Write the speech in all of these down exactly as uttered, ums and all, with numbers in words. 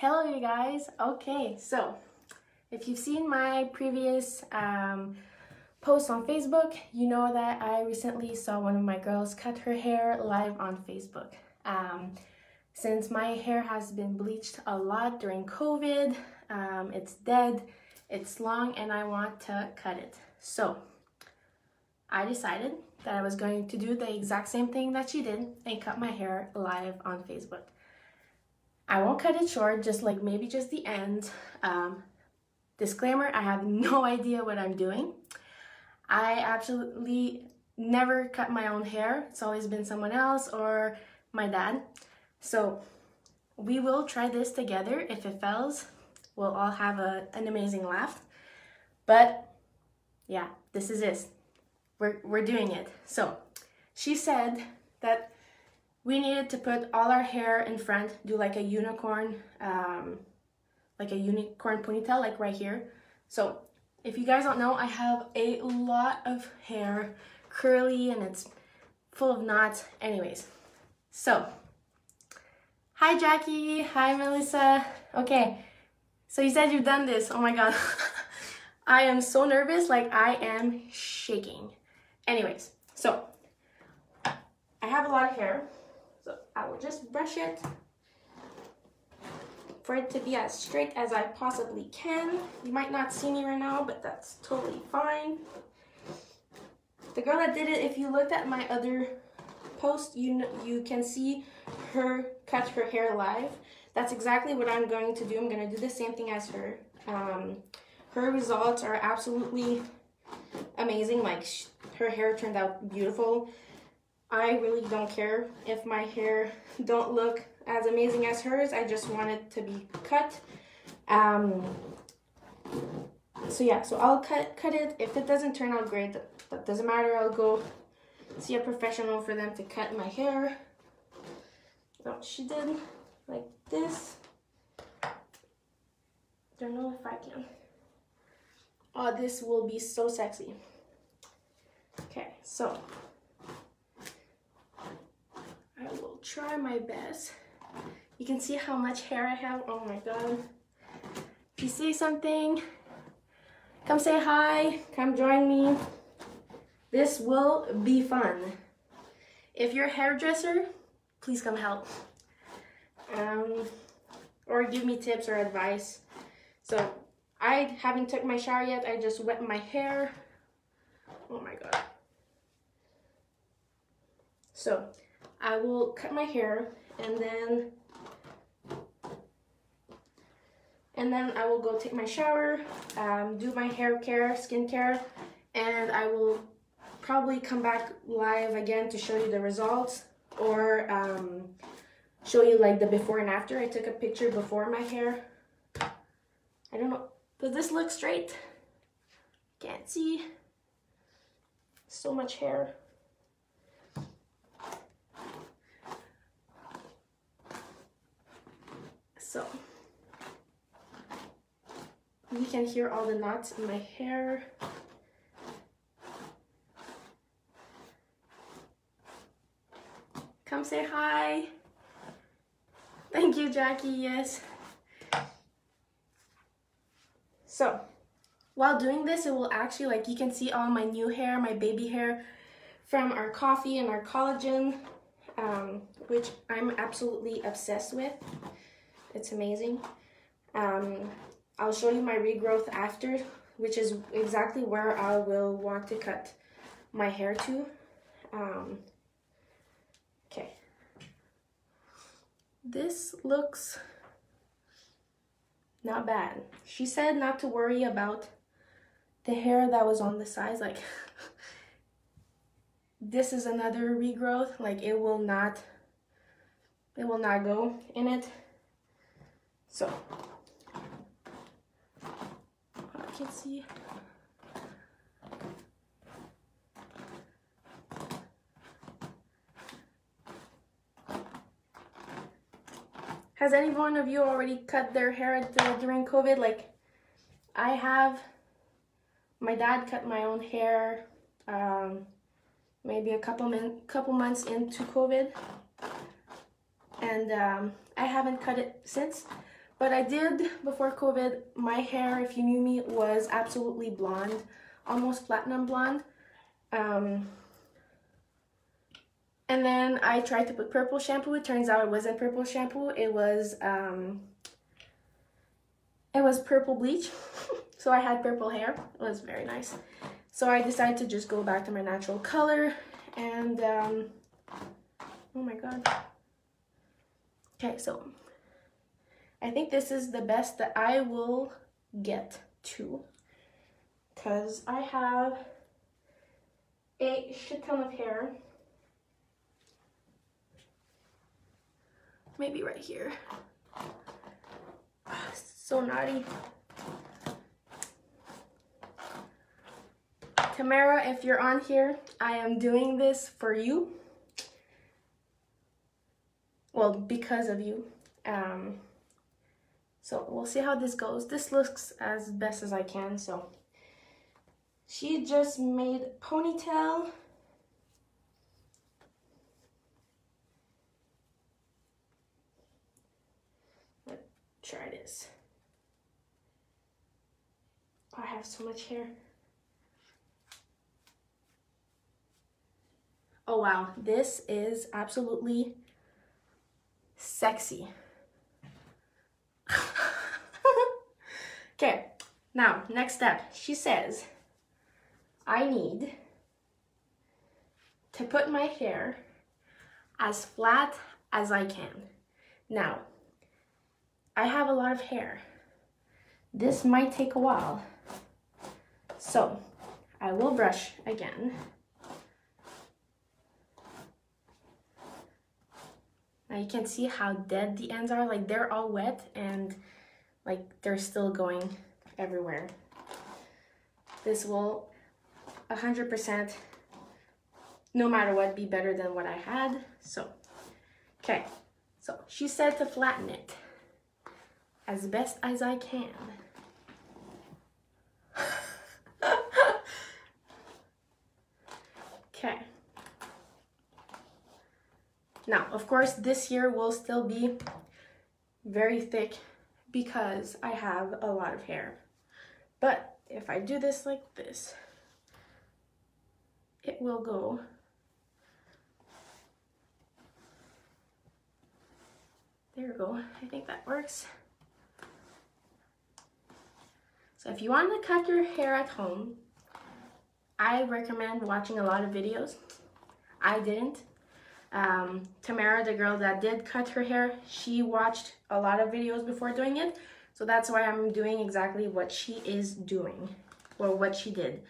Hello you guys. Okay, so if you've seen my previous um, posts on Facebook, you know that I recently saw one of my girls cut her hair live on Facebook. Um, since my hair has been bleached a lot during COVID, um, it's dead, it's long, and I want to cut it. So I decided that I was going to do the exact same thing that she did and cut my hair live on Facebook. I won't cut it short, just like maybe just the end. Um, disclaimer, I have no idea what I'm doing. I absolutely never cut my own hair. It's always been someone else or my dad. So we will try this together. If it fails, we'll all have a, an amazing laugh. But yeah, this is it. We're, we're doing it. So she said that we needed to put all our hair in front, do like a unicorn, um, like a unicorn ponytail, like right here. So if you guys don't know, I have a lot of hair, curly, and it's full of knots. Anyways, so hi Jackie, hi Melissa. Okay, so you said you've done this. Oh my God, I am so nervous, like I am shaking. Anyways, so I have a lot of hair. So I will just brush it for it to be as straight as I possibly can. You might not see me right now, but that's totally fine. The girl that did it, if you looked at my other post, you, you can see her cut her hair live. That's exactly what I'm going to do. I'm going to do the same thing as her. Um, her results are absolutely amazing. Like sh her hair turned out beautiful. I really don't care if my hair don't look as amazing as hers. I just want it to be cut. Um, so yeah, so I'll cut cut it. If it doesn't turn out great, that, that doesn't matter. I'll go see a professional for them to cut my hair. No, she did like this. Don't know if I can. Oh, this will be so sexy. Okay, so I will try my best. You can see how much hair I have. Oh my God. If you see something, come say hi, come join me. This will be fun. If you're a hairdresser, please come help. Um, or give me tips or advice. So I haven't took my shower yet. I just wet my hair. Oh my God. So I will cut my hair and then and then I will go take my shower, um, do my hair care, skincare, and I will probably come back live again to show you the results or um, show you like the before and after. I took a picture before my hair. I don't know. Does this look straight? Can't see. So much hair. So you can hear all the knots in my hair. Come say hi. Thank you, Jackie, yes. So while doing this, it will actually, like you can see all my new hair, my baby hair from our coffee and our collagen, um, which I'm absolutely obsessed with. It's amazing. Um, I'll show you my regrowth after, which is exactly where I will want to cut my hair to. Um, okay. This looks not bad. She said not to worry about the hair that was on the sides. Like, this is another regrowth. Like, it will not, it will not go in it. So, I can see. Has any one of you already cut their hair during COVID? Like, I have. My dad cut my own hair, um, maybe a couple min couple months into COVID, and um, I haven't cut it since. But I did, before COVID, my hair, if you knew me, was absolutely blonde, almost platinum blonde. Um, and then I tried to put purple shampoo. It turns out it wasn't purple shampoo. It was, um, it was purple bleach. So I had purple hair. It was very nice. So I decided to just go back to my natural color. And, um, oh my God. Okay, so I think this is the best that I will get to, because I have a shit ton of hair. Maybe right here. Ugh, so naughty. Tamara, if you're on here, I am doing this for you. Well, because of you. Um, so we'll see how this goes. This looks as best as I can, so. She just made ponytail. Let's try this. I have so much hair. Oh wow, this is absolutely sexy. Okay, now next step. She says I need to put my hair as flat as I can. Now, I have a lot of hair. This might take a while. So, I will brush again. Now you can see how dead the ends are. Like, they're all wet and like they're still going everywhere. This will one hundred percent, no matter what, be better than what I had. So, okay. So she said to flatten it as best as I can. Okay. Now, of course, this here will still be very thick because I have a lot of hair. But if I do this like this, it will go there. You go. I think that works. So if you want to cut your hair at home, I recommend watching a lot of videos. I didn't. um, Tamara, the girl that did cut her hair, she watched a lot of videos before doing it, so that's why I'm doing exactly what she is doing, or what she did.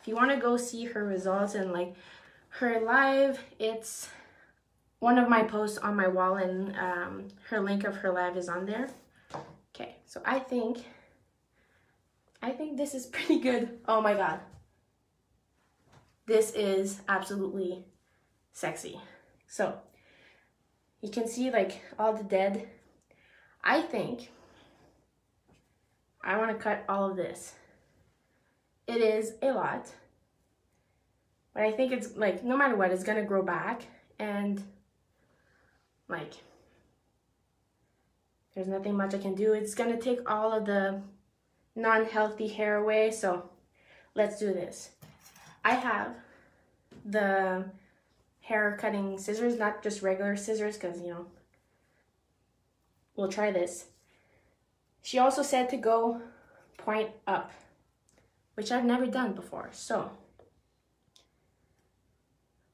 If you want to go see her results and like her live, it's one of my posts on my wall, and um, her link of her live is on there. Okay, so I think I think this is pretty good. Oh my God, this is absolutely sexy. So you can see like all the dead. I think I want to cut all of this. It is a lot, but I think it's like, no matter what, it's gonna grow back, and like there's nothing much I can do. It's gonna take all of the non-healthy hair away, so let's do this. I have the hair cutting scissors, not just regular scissors, because, you know, we'll try this. She also said to go point up, which I've never done before. So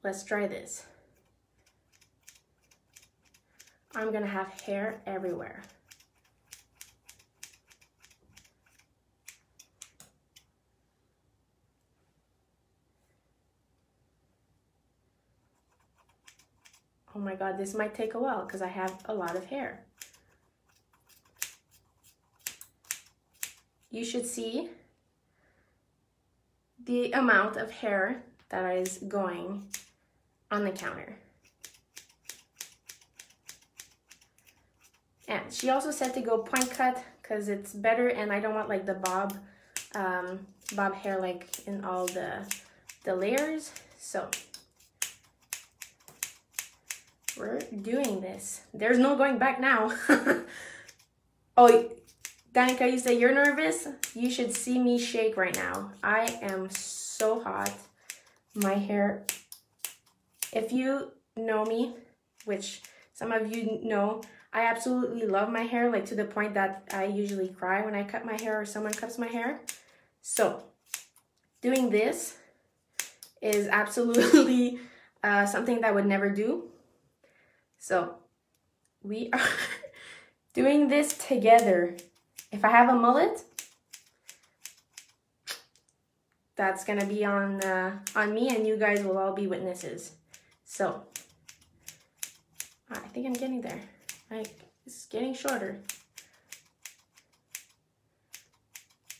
let's try this. I'm gonna have hair everywhere. Oh my God, this might take a while because I have a lot of hair. You should see the amount of hair that is going on the counter. And she also said to go point cut because it's better, and I don't want like the bob um, bob hair like in all the, the layers. So we're doing this. There's no going back now. Oh, Danica, you say you're nervous? You should see me shake right now. I am so hot. My hair, if you know me, which some of you know, I absolutely love my hair, like to the point that I usually cry when I cut my hair or someone cuts my hair. So doing this is absolutely uh, something that I would never do. So we are doing this together. If I have a mullet, that's gonna be on uh, on me, and you guys will all be witnesses. So I think I'm getting there. Like, it's getting shorter.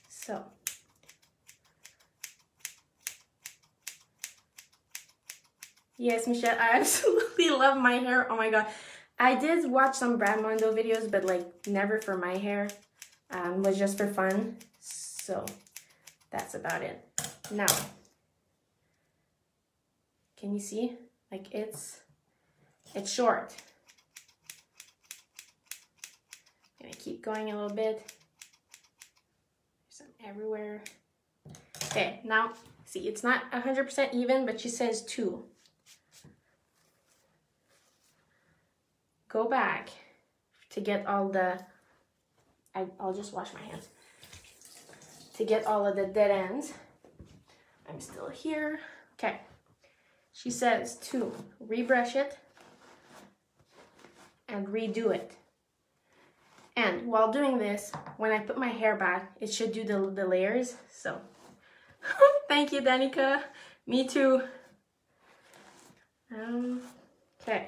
So yes, Michelle, I absolutely love my hair. Oh my god, I did watch some Brad Mondo videos, but like never for my hair. Um, was just for fun. So that's about it. Now, can you see? Like it's it's short. I'm gonna keep going a little bit. There's some everywhere. Okay, now see, it's not one hundred percent even, but she says two. Go back to get all the, I, I'll just wash my hands. To get all of the dead ends. I'm still here. Okay. She says to rebrush it and redo it. And while doing this, when I put my hair back, it should do the, the layers. So thank you, Danica. Me too. Um, okay.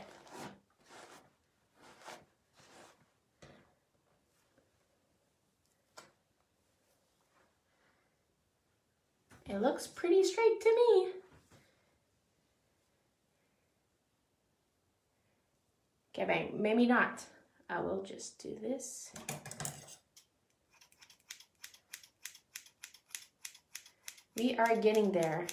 It looks pretty straight to me. Okay, bang, maybe not. I will just do this. We are getting there.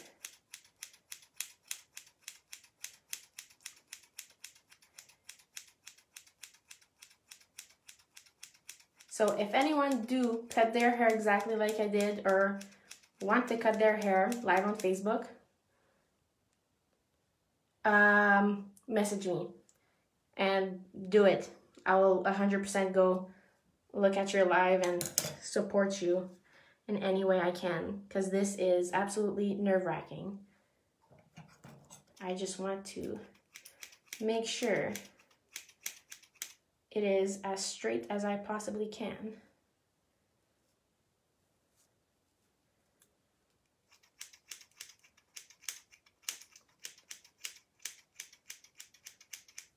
So if anyone do cut their hair exactly like I did, or want to cut their hair live on Facebook, um, message me and do it. I will one hundred percent go look at your live and support you in any way I can, because this is absolutely nerve-wracking. I just want to make sure it is as straight as I possibly can.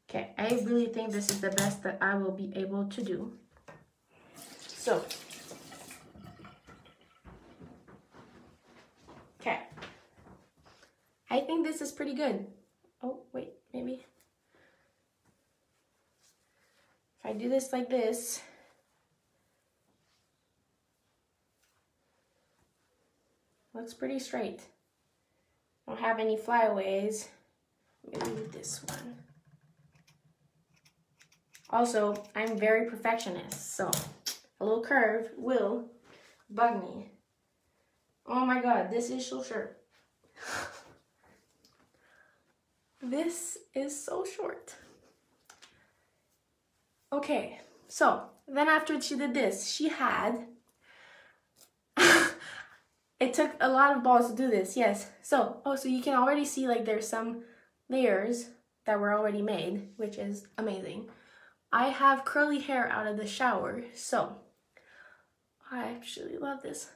Okay, I really think this is the best that I will be able to do. So, okay, I think this is pretty good. Oh, wait, maybe. If I do this like this, looks pretty straight. Don't have any flyaways. Maybe this one. Also, I'm very perfectionist, so a little curve will bug me. Oh my god, this is so short. This is so short. Okay, so then after she did this, she had... It took a lot of balls to do this, yes. So, oh, so you can already see like there's some layers that were already made, which is amazing. I have curly hair out of the shower, so I actually love this.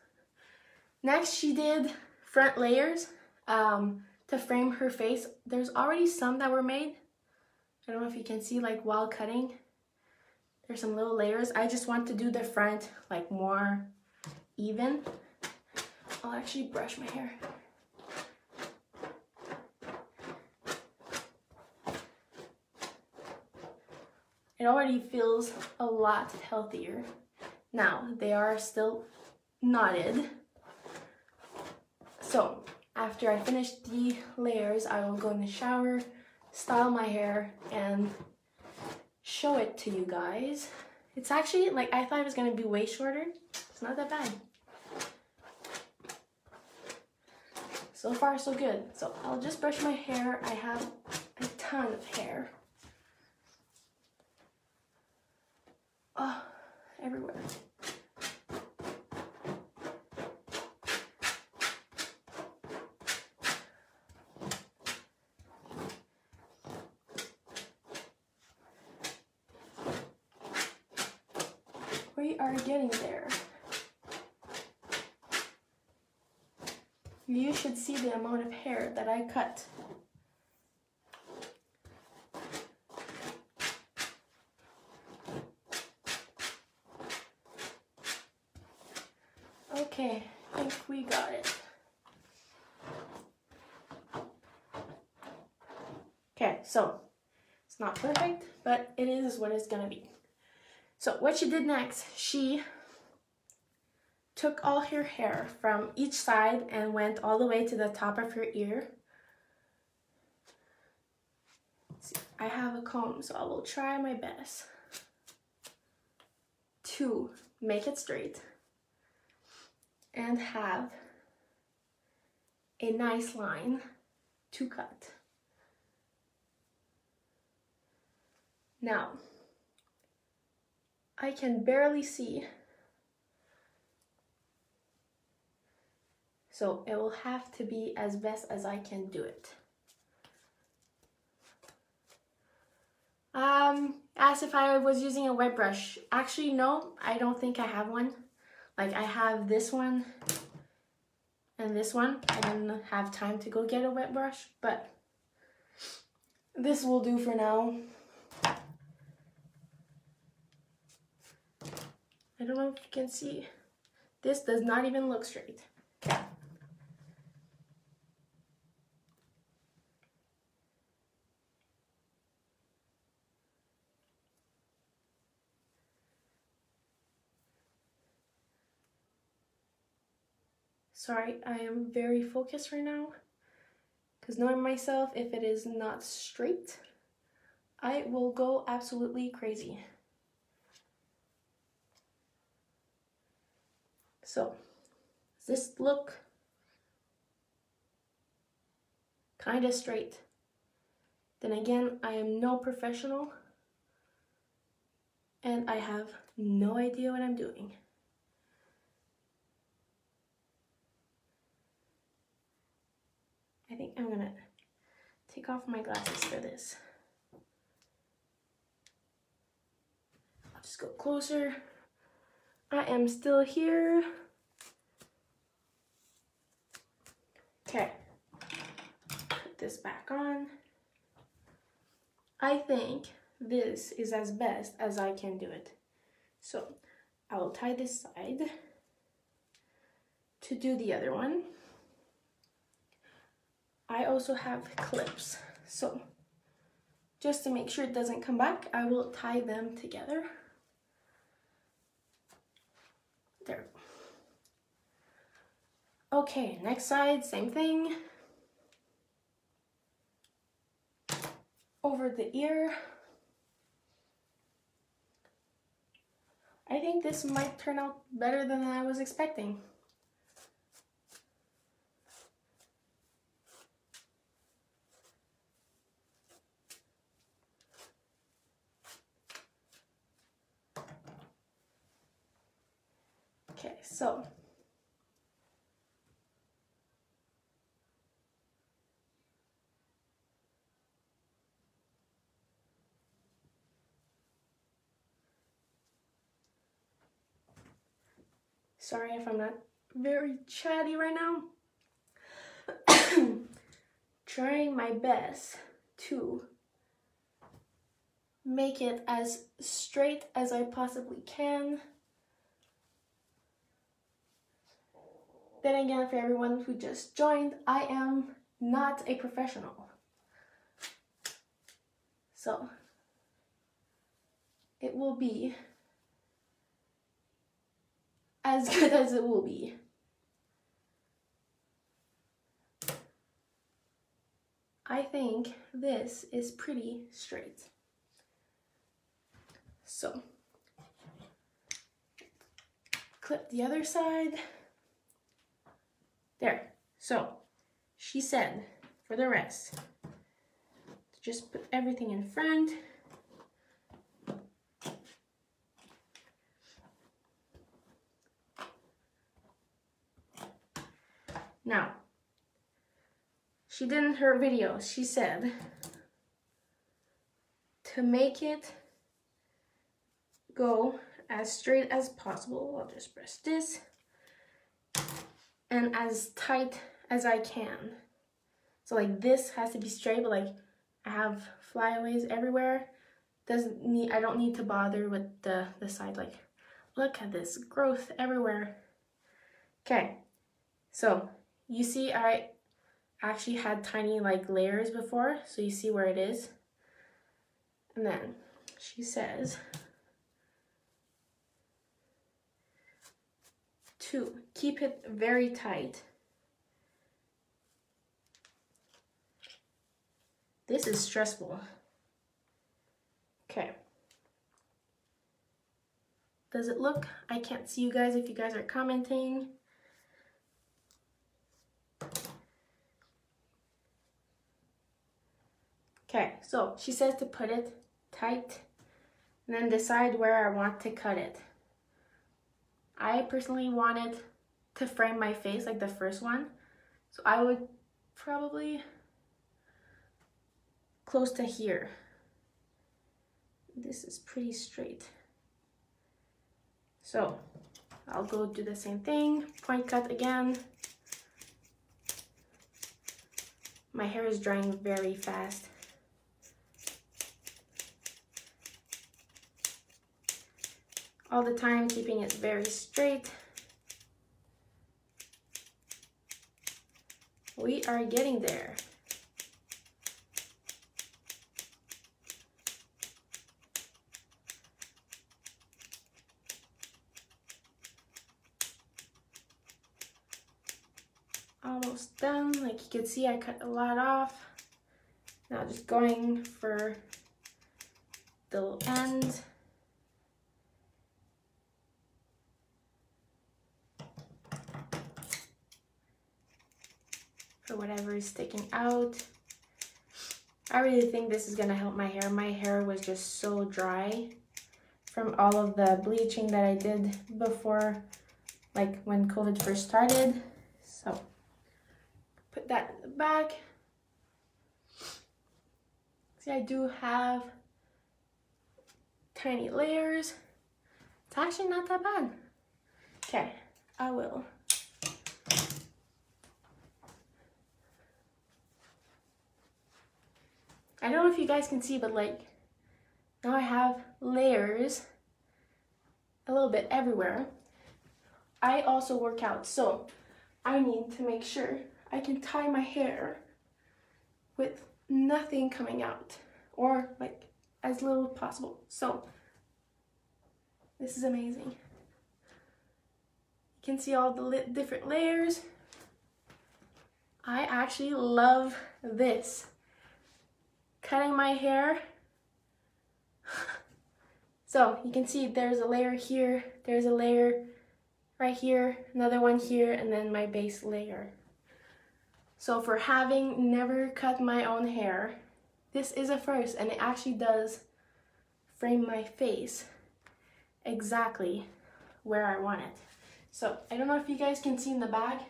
Next, she did front layers um, to frame her face. There's already some that were made. I don't know if you can see, like while cutting, there's some little layers. I just want to do the front like more even. I'll actually brush my hair. It already feels a lot healthier. Now, they are still knotted. So, after I finish the layers, I will go in the shower, style my hair, and show it to you guys. It's actually, like, I thought it was going to be way shorter. It's not that bad. So far, so good. So I'll just brush my hair. I have a ton of hair. Oh, everywhere. We are getting there. You should see the amount of hair that I cut. Okay, I think we got it. Okay, so it's not perfect, but it is what it's gonna be. So what she did next, she took all her hair from each side and went all the way to the top of her ear. See, I have a comb, so I will try my best to make it straight and have a nice line to cut. Now, I can barely see, so it will have to be as best as I can do it. Um, as if I was using a wet brush. Actually, no, I don't think I have one. Like, I have this one and this one. I didn't have time to go get a wet brush, but this will do for now. I don't know if you can see. This does not even look straight. Sorry, I am very focused right now, because knowing myself, if it is not straight, I will go absolutely crazy. So, does this look kind of straight? Then again, I am no professional and I have no idea what I'm doing. I think I'm gonna take off my glasses for this. I'll just go closer. I am still here. Okay, put this back on. I think this is as best as I can do it. So I'll tie this side to do the other one. I also have clips, so just to make sure it doesn't come back, I will tie them together. There. Okay, next side, same thing. Over the ear. I think this might turn out better than I was expecting. Okay, so sorry if I'm not very chatty right now. Trying my best to make it as straight as I possibly can. Then again, for everyone who just joined, I am not a professional. So, it will be as good as it will be. I think this is pretty straight. So, clip the other side. There. So she said for the rest, just put everything in front. Now, she did in her video, she said to make it go as straight as possible. I'll just press this, and as tight as I can. So like this has to be straight, but like I have flyaways everywhere. Doesn't need, I don't need to bother with the, the side. Like, look at this growth everywhere. Okay, so you see, I actually had tiny like layers before, so you see where it is. And then she says to keep it very tight. This is stressful. Okay. Does it look? I can't see you guys if you guys are commenting. Okay, so she says to put it tight and then decide where I want to cut it. I personally wanted to frame my face like the first one, so I would probably close to here. This is pretty straight. So I'll go do the same thing, point cut again. My hair is drying very fast. All the time, keeping it very straight. We are getting there. Almost done. Like you can see, I cut a lot off. Now just going for the end. Or whatever is sticking out. I really think this is gonna help my hair. My hair was just so dry from all of the bleaching that I did before, like when COVID first started. So put that in the back. See, I do have tiny layers. It's actually not that bad. Okay, I will I don't know if you guys can see, but like now I have layers a little bit everywhere. I also work out, so I need to make sure I can tie my hair with nothing coming out, or like as little as possible. So this is amazing. You can see all the different layers. I actually love this. Cutting my hair. So you can see there's a layer here, there's a layer right here, another one here, and then my base layer. So for having never cut my own hair, this is a first, and it actually does frame my face exactly where I want it. So I don't know if you guys can see in the back,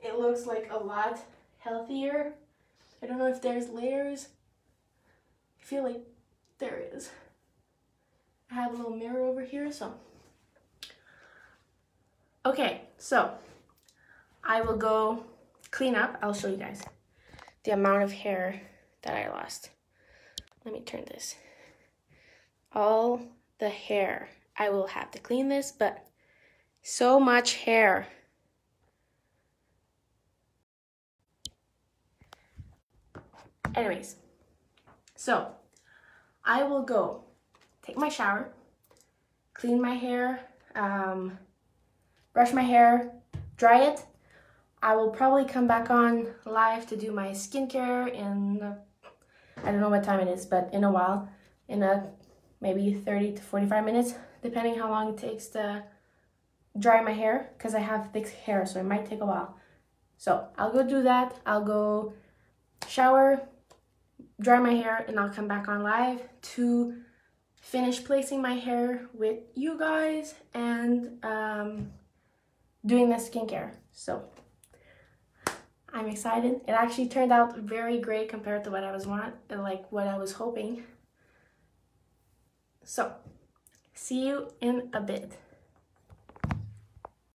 it looks like a lot healthier. I don't know if there's layers. I feel like there is. I have a little mirror over here, so. Okay, so I will go clean up. I'll show you guys the amount of hair that I lost. Let me turn this. All the hair. I will have to clean this, but so much hair. Anyways. So, I will go take my shower, clean my hair, um, brush my hair, dry it. I will probably come back on live to do my skincare in, I don't know what time it is, but in a while, in a maybe thirty to forty-five minutes, depending how long it takes to dry my hair because I have thick hair, so it might take a while. So I'll go do that. I'll go shower, dry my hair, and I'll come back on live to finish placing my hair with you guys and um, doing the skincare. So I'm excited. It actually turned out very great compared to what I was want, like what I was hoping. So see you in a bit.